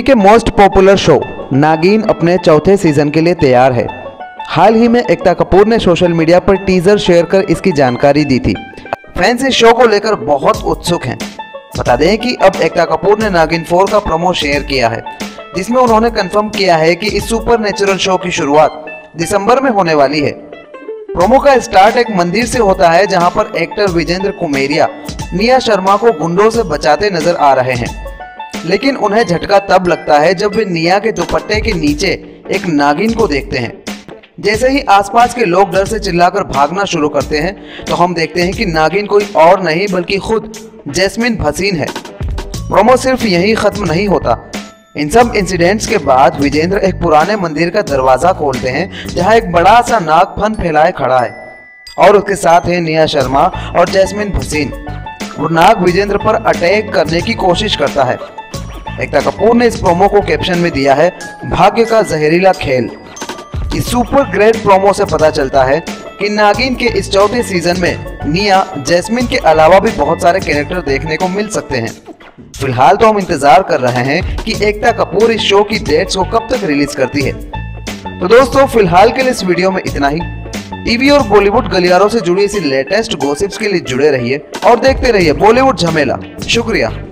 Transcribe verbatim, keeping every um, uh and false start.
TV के most popular show नागिन अपने चौथे सीजन के लिए तैयार है। हाल ही में एकता कपूर ने सोशल मीडिया पर टीजर शेयर कर इसकी जानकारी दी थी। फैंस इस शो को लेकर बहुत उत्सुक हैं। बता दें कि अब एकता कपूर ने नागिन फोर का प्रोमो शेयर किया है, जिसमें उन्होंने कंफर्म किया है कि इस सुपर नेचुरल शो की शुरुआत दिसंबर में होने वाली है। प्रोमो का स्टार्ट एक मंदिर से होता है, जहां पर एक्टर विजेंद्र कुमेरिया निया शर्मा को गुंडों से बचाते नजर आ रहे हैं, लेकिन उन्हें झटका तब लगता है जब वे निया के दुपट्टे के नीचे एक नागिन को देखते हैं। जैसे ही आसपास के लोग डर से चिल्लाकर भागना शुरू करते हैं, तो हम देखते हैं कि नागिन कोई और नहीं बल्कि खुद जैस्मिन भसीन है। प्रोमो सिर्फ यहीं खत्म नहीं होता। इन सब इंसिडेंट्स के बाद विजेंद्र एक पुराने मंदिर का दरवाजा खोलते हैं, जहां एक बड़ा सा नाग फन फैलाए खड़ा है और उसके साथ है निया शर्मा और जैस्मिन भसीन। वो नाग विजेंद्र पर अटैक करने की कोशिश करता है। एकता कपूर ने इस प्रोमो को कैप्शन में दिया है, भाग्य का जहरीला खेल। इस सुपर ग्रेट प्रोमो से पता चलता है कि नागिन के इस चौथे सीजन में निया, जैस्मिन के अलावा भी बहुत सारे कैरेक्टर देखने को मिल सकते हैं। फिलहाल तो हम इंतजार कर रहे हैं कि एकता कपूर इस शो की डेट्स को कब तक रिलीज करती है। तो दोस्तों, फिलहाल के लिए इस वीडियो में इतना ही। टीवी और बॉलीवुड गलियारों से जुड़ी इसी लेटेस्ट गॉसिप्स के लिए जुड़े रहिए और देखते रहिए बॉलीवुड झमेला। शुक्रिया।